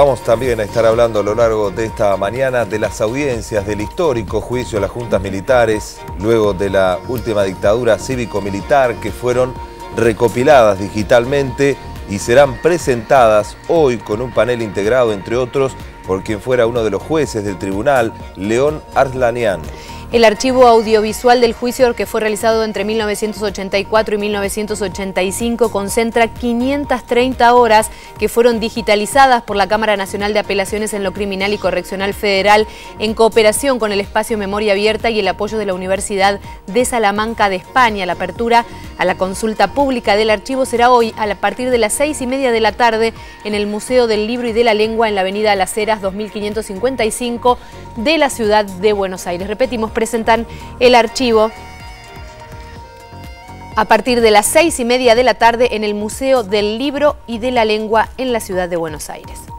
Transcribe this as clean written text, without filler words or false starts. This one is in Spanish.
Vamos también a estar hablando a lo largo de esta mañana de las audiencias del histórico juicio a las juntas militares, luego de la última dictadura cívico-militar, que fueron recopiladas digitalmente y serán presentadas hoy con un panel integrado, entre otros, por quien fuera uno de los jueces del tribunal, León Arslanian. El archivo audiovisual del juicio, que fue realizado entre 1984 y 1985, concentra 530 horas que fueron digitalizadas por la Cámara Nacional de Apelaciones en lo Criminal y Correccional Federal en cooperación con el Espacio Memoria Abierta y el apoyo de la Universidad de Salamanca de España. La apertura a la consulta pública del archivo será hoy a partir de las 6:30 de la tarde en el Museo del Libro y de la Lengua en la avenida Las Heras 2555 de la ciudad de Buenos Aires. Repetimos, presentan el archivo a partir de las 6:30 de la tarde en el Museo del Libro y de la Lengua en la ciudad de Buenos Aires.